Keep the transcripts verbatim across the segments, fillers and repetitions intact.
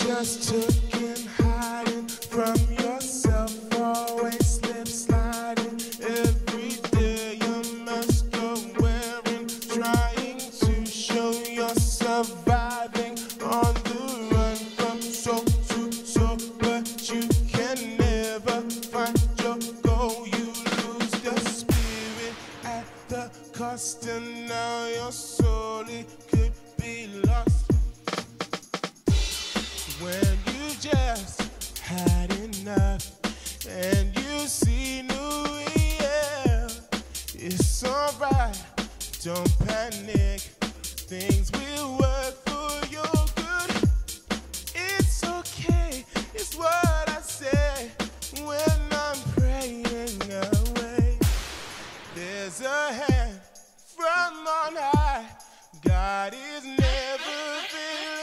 Just took in hiding from yourself, always slip sliding. Every day you must go wearing, trying to show you're surviving. On the run from soul to soul, but you can never find your goal. You lose the spirit at the cost, and now your soul, it could be lost. When you just had enough and you see new year, it's alright, don't panic, things will work for your good. It's okay, it's what I say when I'm praying away. There's a hand from on high, God is never feeling.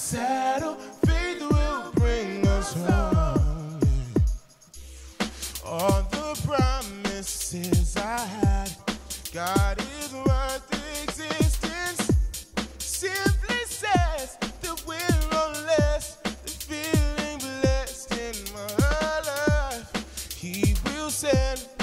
Saddle, faith will bring us home. All the promises I had, God is worth existence. Simply says that we're on less, the feeling blessed in my life. He will send.